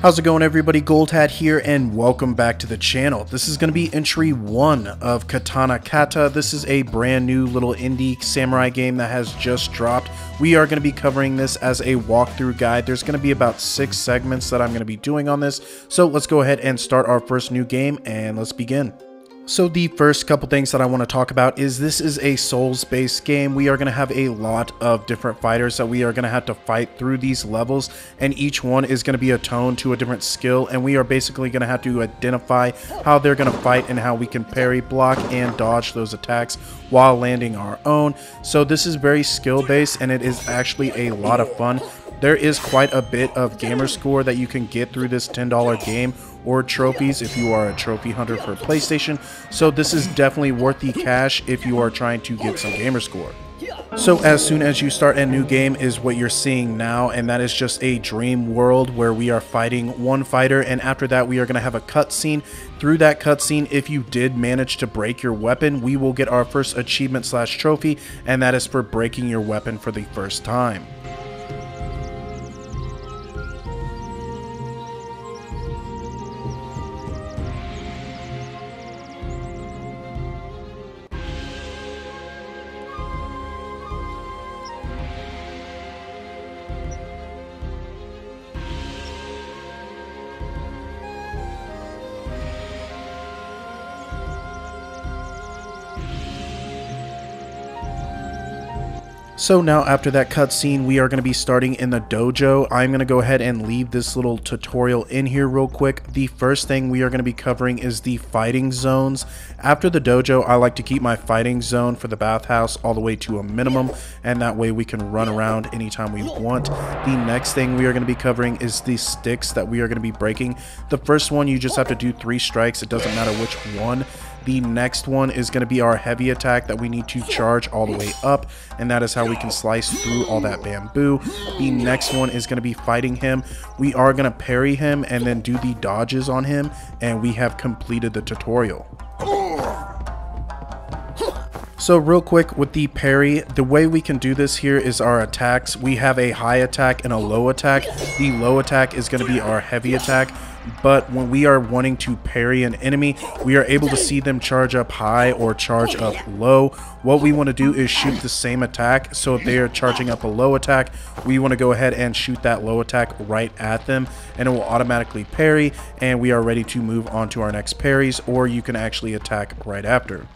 How's it going, everybody? Gold Hat here, and welcome back to the channel. This is going to be entry 1 of Katana Kata. This is a brand new little indie samurai game that has just dropped. We are going to be covering this as a walkthrough guide. There's going to be about 6 segments that I'm going to be doing on this. So let's go ahead and start our first new game, and let's begin. So the first couple things that I want to talk about is this is a souls-based game. We are going to have a lot of different fighters that we are going to have to fight through these levels, and each one is going to be attuned to a different skill, and we are basically going to have to identify how they're going to fight and how we can parry, block, and dodge those attacks while landing our own. So this is very skill-based, and it is actually a lot of fun. There is quite a bit of gamer score that you can get through this $10 game, or trophies if you are a trophy hunter for PlayStation. So this is definitely worth the cash if you are trying to get some gamer score. So as soon as you start a new game is what you're seeing now, and that is just a dream world where we are fighting one fighter, and after that we are going to have a cutscene. Through that cutscene, if you did manage to break your weapon, we will get our first achievement slash trophy, and that is for breaking your weapon for the first time. So now after that cutscene, we are going to be starting in the dojo. I'm going to go ahead and leave this little tutorial in here real quick. The first thing we are going to be covering is the fighting zones. After the dojo, I like to keep my fighting zone for the bathhouse all the way to a minimum, and that way we can run around anytime we want. The next thing we are going to be covering is the sticks that we are going to be breaking. The first one, you just have to do 3 strikes. It doesn't matter which one. The next one is going to be our heavy attack that we need to charge all the way up, and that is how we can slice through all that bamboo. The next one is going to be fighting him. We are going to parry him and then do the dodges on him, and we have completed the tutorial. So real quick with the parry, the way we can do this here is our attacks. We have a high attack and a low attack. The low attack is going to be our heavy attack, but when we are wanting to parry an enemy, we are able to see them charge up high or charge up low. What we want to do is shoot the same attack. So if they are charging up a low attack, we want to go ahead and shoot that low attack right at them, and it will automatically parry, and we are ready to move on to our next parries, or you can actually attack right after.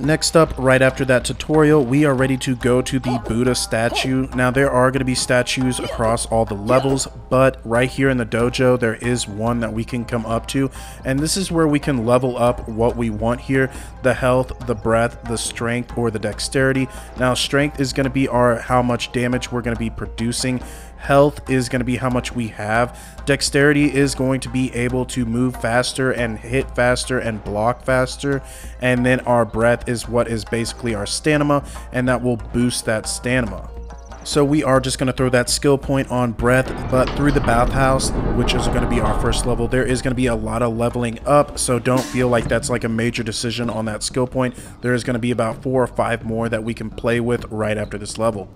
Next up, right after that tutorial, we are ready to go to the Buddha statue. Now, there are going to be statues across all the levels, but right here in the dojo, there is one that we can come up to, and this is where we can level up what we want here: the health, the breath, the strength, or the dexterity. Now, strength is going to be our how much damage we're going to be producing. Health is going to be how much we have. Dexterity is going to be able to move faster and hit faster and block faster. And then our breath is what is basically our stamina, and that will boost that stamina. So we are just going to throw that skill point on breath, but through the bathhouse, which is going to be our first level, there is going to be a lot of leveling up, so don't feel like that's like a major decision on that skill point. There is going to be about 4 or 5 more that we can play with right after this level.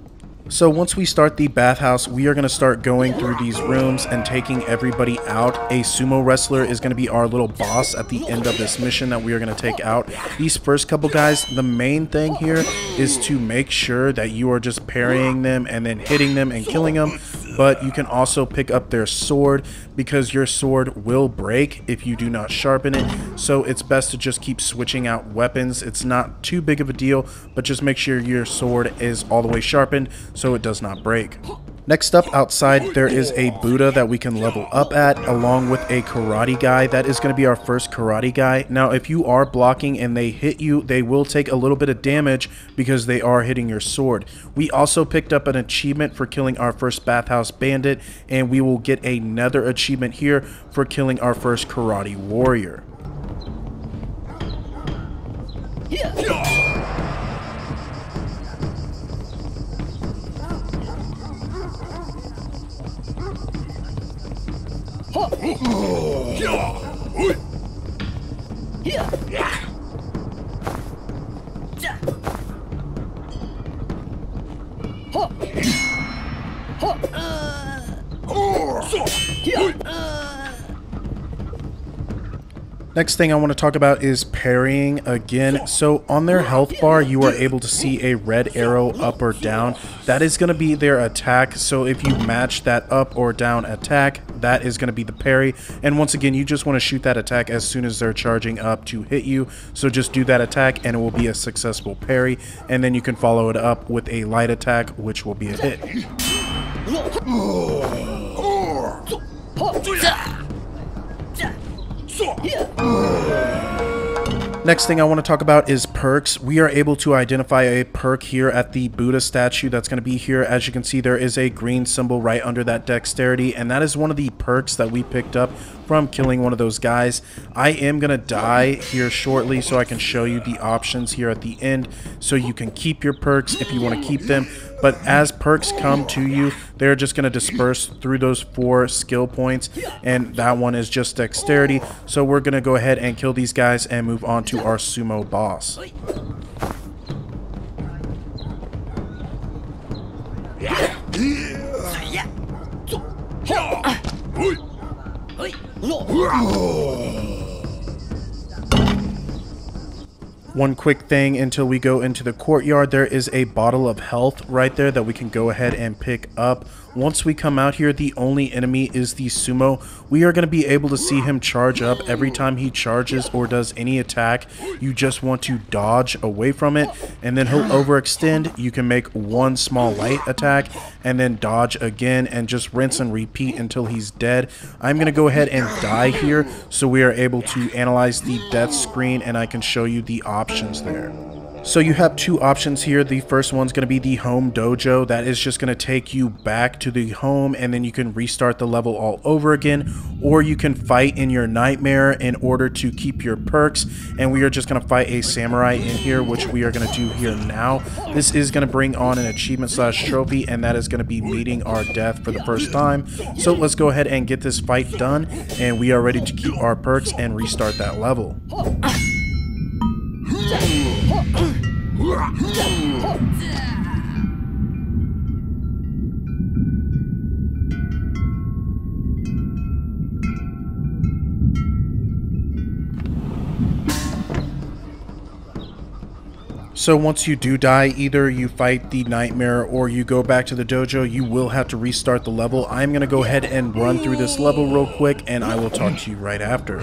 So once we start the bathhouse, we are going to start going through these rooms and taking everybody out. A sumo wrestler is going to be our little boss at the end of this mission that we are going to take out. These first couple guys, the main thing here is to make sure that you are just parrying them and then hitting them and killing them. But you can also pick up their sword, because your sword will break if you do not sharpen it. So it's best to just keep switching out weapons. It's not too big of a deal, but just make sure your sword is all the way sharpened so it does not break. Next up, outside, there is a Buddha that we can level up at, along with a karate guy. That is going to be our first karate guy. Now, if you are blocking and they hit you, they will take a little bit of damage because they are hitting your sword. We also picked up an achievement for killing our first Bath House bandit, and we will get another achievement here for killing our first karate warrior. Yeah. Next thing I want to talk about is parrying again. So on their health bar, you are able to see a red arrow up or down. That is going to be their attack. So if you match that up or down attack, that is going to be the parry. And once again, you just want to shoot that attack as soon as they're charging up to hit you. So just do that attack and it will be a successful parry. And then you can follow it up with a light attack, which will be a hit. Next thing I want to talk about is perks. We are able to identify a perk here at the Buddha statue that's going to be here. As you can see, there is a green symbol right under that dexterity, and that is one of the perks that we picked up from killing one of those guys. I am going to die here shortly so I can show you the options here at the end so you can keep your perks if you want to keep them. But as perks come to you, they're just going to disperse through those 4 skill points, and that one is just dexterity. So we're going to go ahead and kill these guys and move on to our sumo boss. One quick thing until we go into the courtyard, there is a bottle of health right there that we can go ahead and pick up. Once we come out here, the only enemy is the sumo. We are going to be able to see him charge up. Every time he charges or does any attack, you just want to dodge away from it, and then he'll overextend. You can make one small light attack and then dodge again and just rinse and repeat until he's dead. I'm going to go ahead and die here so we are able to analyze the death screen and I can show you the options there. So you have 2 options here. The first one's going to be the home dojo. That is just going to take you back to the home, and then you can restart the level all over again, or you can fight in your nightmare in order to keep your perks. And we are just going to fight a samurai in here, which we are going to do here now. This is going to bring on an achievement slash trophy, and that is going to be meeting our death for the first time. So let's go ahead and get this fight done, and we are ready to keep our perks and restart that level. So once you do die, either you fight the nightmare or you go back to the dojo, you will have to restart the level. I'm going to go ahead and run through this level real quick, and I will talk to you right after.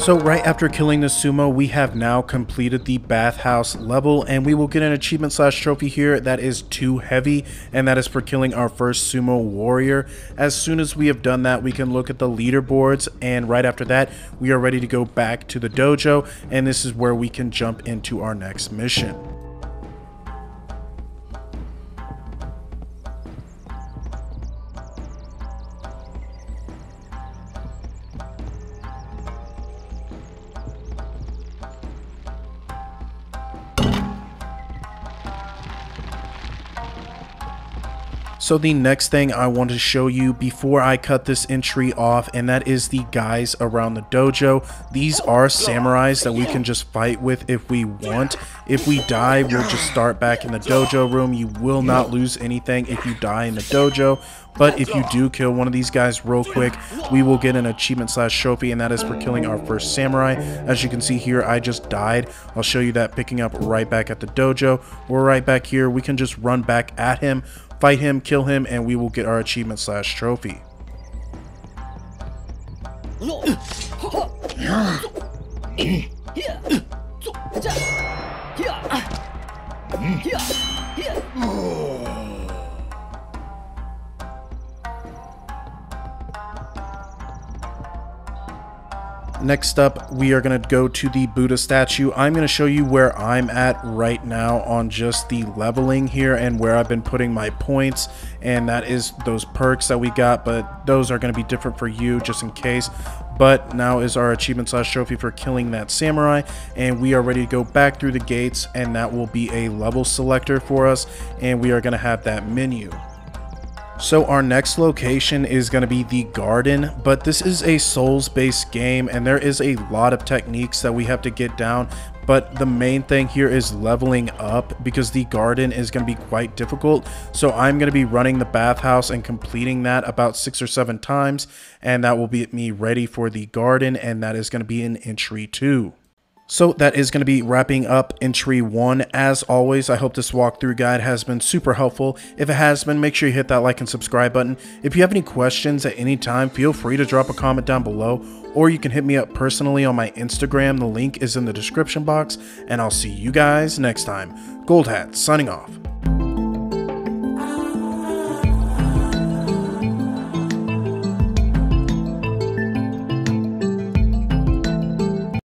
So right after killing the sumo, we have now completed the bathhouse level, and we will get an achievement slash trophy here that is too heavy, and that is for killing our first sumo warrior. As soon as we have done that, we can look at the leaderboards, and right after that, we are ready to go back to the dojo, and this is where we can jump into our next mission. So the next thing I want to show you before I cut this entry off, and that is the guys around the dojo. These are samurais that we can just fight with if we want. If we die, we'll just start back in the dojo room. You will not lose anything if you die in the dojo, but if you do kill one of these guys real quick, we will get an achievement slash trophy, and that is for killing our first samurai. As you can see here, I just died. I'll show you that picking up right back at the dojo. We're right back here. We can just run back at him, fight him, kill him, and we will get our achievement slash trophy. Next up, we are going to go to the Buddha statue. I'm going to show you where I'm at right now on just the leveling here and where I've been putting my points, and that is those perks that we got, but those are going to be different for you just in case. But now is our achievement slash trophy for killing that samurai, and we are ready to go back through the gates, and that will be a level selector for us, and we are going to have that menu. So our next location is going to be the garden, but this is a souls-based game, and there is a lot of techniques that we have to get down, but the main thing here is leveling up because the garden is going to be quite difficult. So I'm going to be running the bathhouse and completing that about 6 or 7 times, and that will be me ready for the garden, and that is going to be in entry 2. So that is going to be wrapping up entry 1. As always, I hope this walkthrough guide has been super helpful. If it has been, make sure you hit that like and subscribe button. If you have any questions at any time, feel free to drop a comment down below, or you can hit me up personally on my Instagram. The link is in the description box, and I'll see you guys next time. Gold Hat signing off.